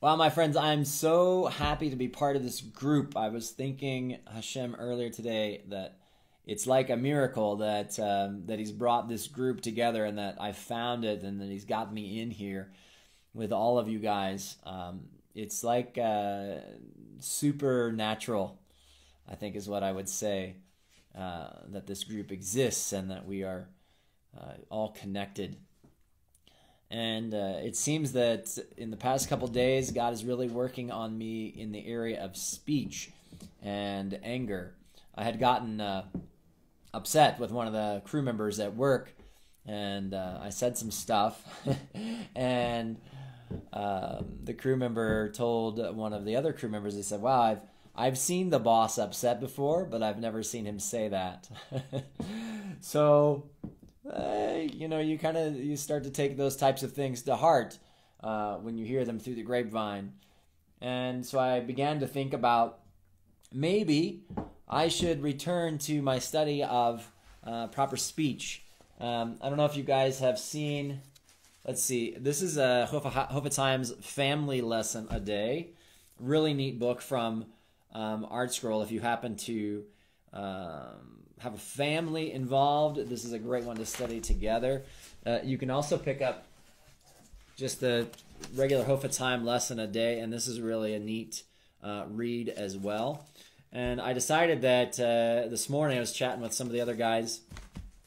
Wow, my friends, I'm so happy to be part of this group. I was thanking Hashem earlier today that it's like a miracle that that He's brought this group together and that I found it and that He's got me in here with all of you guys. It's like supernatural, I think is what I would say, that this group exists and that we are all connected. And it seems that in the past couple days, God is really working on me in the area of speech and anger. I had gotten upset with one of the crew members at work, and I said some stuff, and the crew member told one of the other crew members, they said, wow, I've seen the boss upset before, but I've never seen him say that. So... you know, you start to take those types of things to heart when you hear them through the grapevine. And so I began to think about maybe I should return to my study of proper speech. I don't know if you guys have seen, let's see, this is Chofetz Chaim's Family Lesson a Day. Really neat book from Art Scroll if you happen to... have a family involved. This is a great one to study together. You can also pick up just the regular Chofetz Chaim lesson a day, and this is really a neat read as well. And I decided that this morning I was chatting with some of the other guys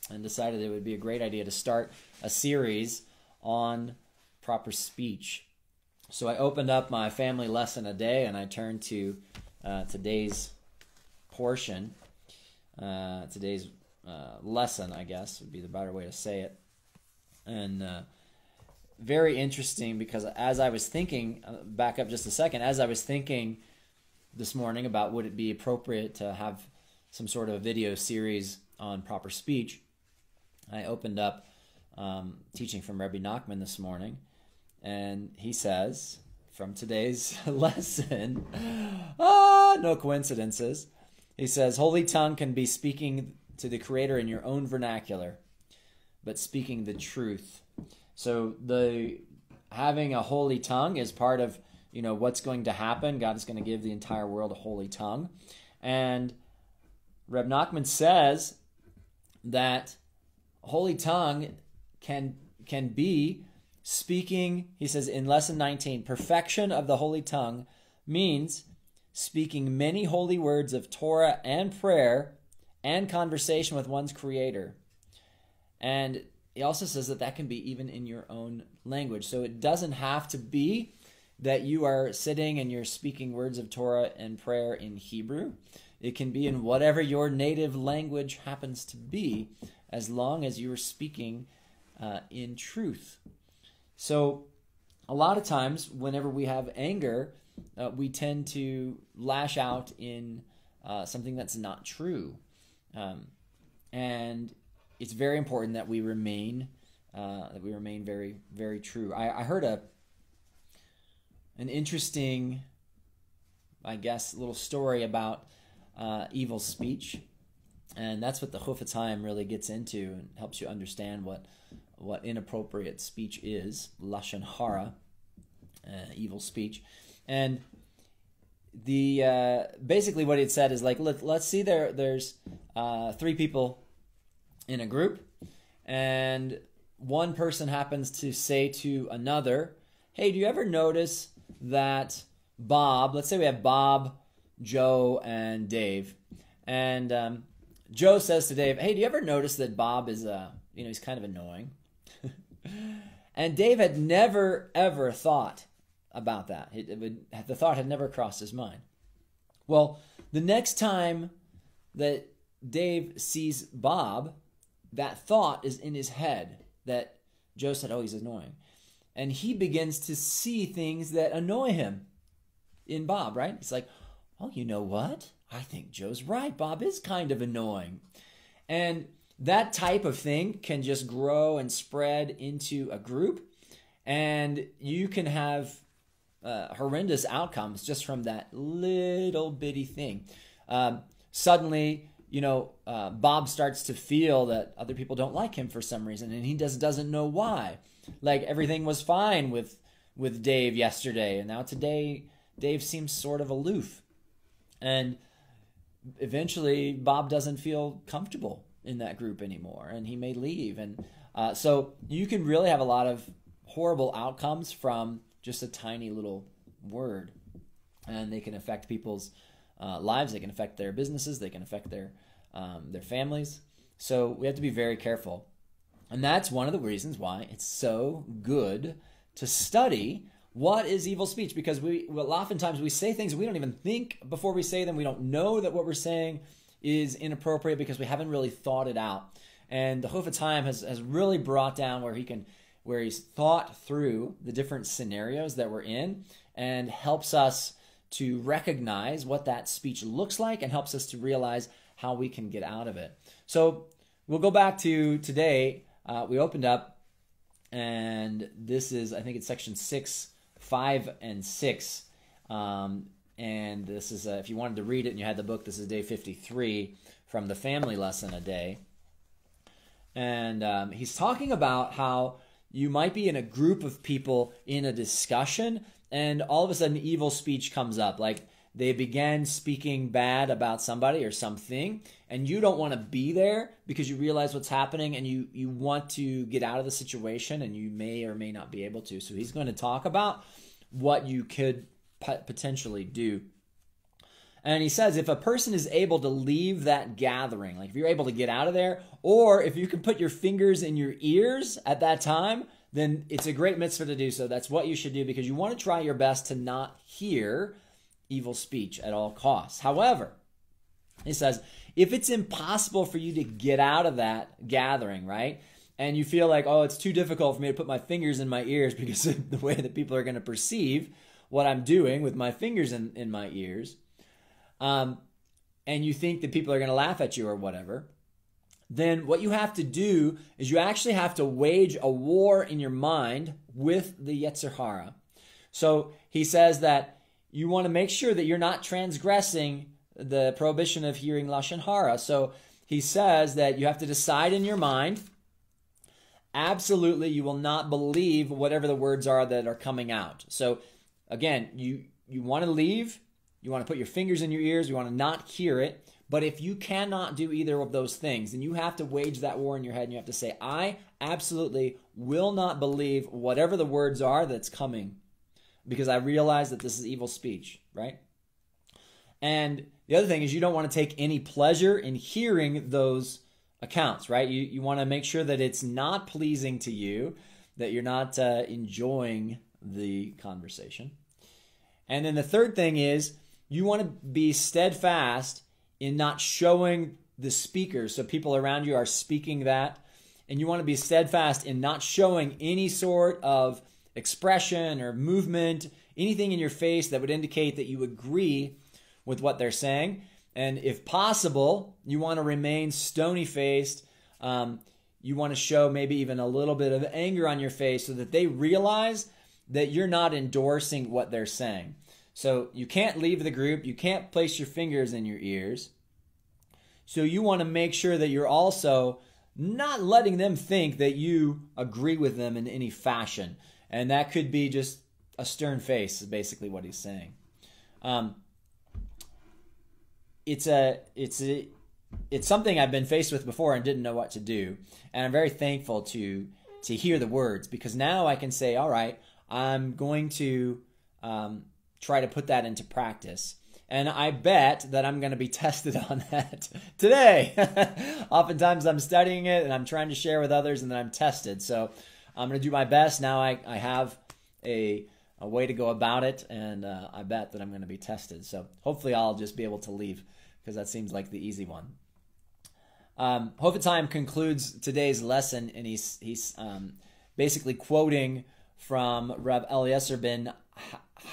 and decided it would be a great idea to start a series on proper speech. So I opened up my family lesson a day and I turned to today's portion. Today's lesson, I guess, would be the better way to say it. And very interesting because as I was thinking, back up just a second, as I was thinking this morning about would it be appropriate to have some sort of video series on proper speech, I opened up teaching from Rabbi Nachman this morning, and he says, from today's lesson, no coincidences, he says, holy tongue can be speaking to the Creator in your own vernacular, but speaking the truth. So having a holy tongue is part of, you know, what's going to happen. God is going to give the entire world a holy tongue. And Reb Nachman says that holy tongue can be speaking, he says in Lesson 19, perfection of the holy tongue means... speaking many holy words of Torah and prayer and conversation with one's Creator. And he also says that that can be even in your own language. So it doesn't have to be that you are sitting and you're speaking words of Torah and prayer in Hebrew. It can be in whatever your native language happens to be, as long as you're speaking in truth. So a lot of times, whenever we have anger... we tend to lash out in something that's not true. And it's very important that we remain very, very true. I heard an interesting, I guess, little story about evil speech. And that's what the Chofetz Chaim really gets into and helps you understand what inappropriate speech is, lashon hara, evil speech. And the basically what he had said is like, look, let's see, there's three people in a group, and one person happens to say to another, hey, do you ever notice that Bob, let's say we have Bob, Joe, and Dave, and Joe says to Dave, hey, do you ever notice that Bob is, you know, he's kind of annoying? And Dave had never, ever thought about that. The thought had never crossed his mind. Well, the next time that Dave sees Bob, that thought is in his head that Joe said, oh, he's annoying. And he begins to see things that annoy him in Bob, right? It's like, oh, you know what? I think Joe's right. Bob is kind of annoying. And that type of thing can just grow and spread into a group, and you can have horrendous outcomes just from that little bitty thing. Suddenly, you know, Bob starts to feel that other people don't like him for some reason, and he doesn't know why. Like everything was fine with with Dave yesterday, and now today Dave seems sort of aloof. And eventually Bob doesn't feel comfortable in that group anymore, and he may leave. And so you can really have a lot of horrible outcomes from just a tiny little word. And they can affect people's lives, they can affect their businesses, they can affect their families. So we have to be very careful. And that's one of the reasons why it's so good to study what is evil speech, because oftentimes we say things we don't even think before we say them. We don't know that what we're saying is inappropriate because we haven't really thought it out. And the Chofetz Chaim has really brought down where he's thought through the different scenarios that we're in, and helps us to recognize what that speech looks like, and helps us to realize how we can get out of it. So we'll go back to today. We opened up, and this is, I think it's section 6, 5, and 6. And this is, if you wanted to read it and you had the book, this is day 53 from the family lesson a day. And he's talking about how you might be in a group of people in a discussion, and all of a sudden evil speech comes up. Like, they began speaking bad about somebody or something, and you don't want to be there because you realize what's happening, and you want to get out of the situation, and you may or may not be able to. So he's going to talk about what you could potentially do. And he says, if a person is able to leave that gathering, like if you're able to get out of there, or if you can put your fingers in your ears at that time, then it's a great mitzvah to do so. That's what you should do, because you want to try your best to not hear evil speech at all costs. However, he says, if it's impossible for you to get out of that gathering, right? And you feel like, oh, it's too difficult for me to put my fingers in my ears because of the way that people are going to perceive what I'm doing with my fingers in my ears. And you think that people are going to laugh at you or whatever, then what you have to do is you actually have to wage a war in your mind with the yetzer hara. So he says that you want to make sure that you're not transgressing the prohibition of hearing lashon hara. So he says that you have to decide in your mind, absolutely you will not believe whatever the words are that are coming out. So again, you want to leave. You want to put your fingers in your ears. You want to not hear it. But if you cannot do either of those things, then you have to wage that war in your head, and you have to say, I absolutely will not believe whatever the words are that's coming, because I realize that this is evil speech, right? And the other thing is, you don't want to take any pleasure in hearing those accounts, right? You want to make sure that it's not pleasing to you, that you're not enjoying the conversation. And then the third thing is, you want to be steadfast in not showing the speaker. So people around you are speaking that, and you want to be steadfast in not showing any sort of expression or movement, anything in your face that would indicate that you agree with what they're saying. And if possible, you want to remain stony-faced. You want to show maybe even a little bit of anger on your face so that they realize that you're not endorsing what they're saying. So you can't leave the group. You can't place your fingers in your ears. So you want to make sure that you're also not letting them think that you agree with them in any fashion. And that could be just a stern face is basically what he's saying. It's something I've been faced with before and didn't know what to do. And I'm very thankful to hear the words, because now I can say, all right, I'm going to try to put that into practice. And I bet that I'm going to be tested on that today. Oftentimes I'm studying it and I'm trying to share with others, and then I'm tested. So I'm going to do my best. Now I have a way to go about it, and I bet that I'm going to be tested. So hopefully I'll just be able to leave, because that seems like the easy one. Chofetz Chaim concludes today's lesson, and he's basically quoting from Rev Eliezer Bin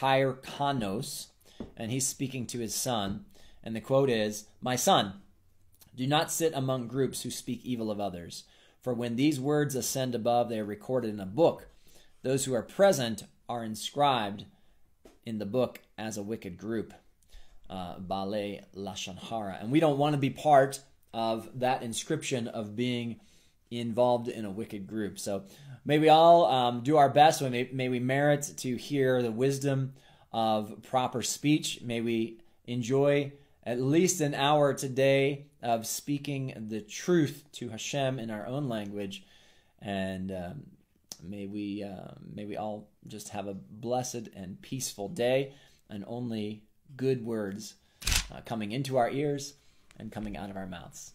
Hyrcanos, and he's speaking to his son, and the quote is, "My son, do not sit among groups who speak evil of others, for when these words ascend above, they are recorded in a book. Those who are present are inscribed in the book as a wicked group, balei lashonhara." And we don't want to be part of that inscription of being involved in a wicked group. So May we all do our best. May we merit to hear the wisdom of proper speech. May we enjoy at least an hour today of speaking the truth to Hashem in our own language. And may we all just have a blessed and peaceful day, and only good words coming into our ears and coming out of our mouths.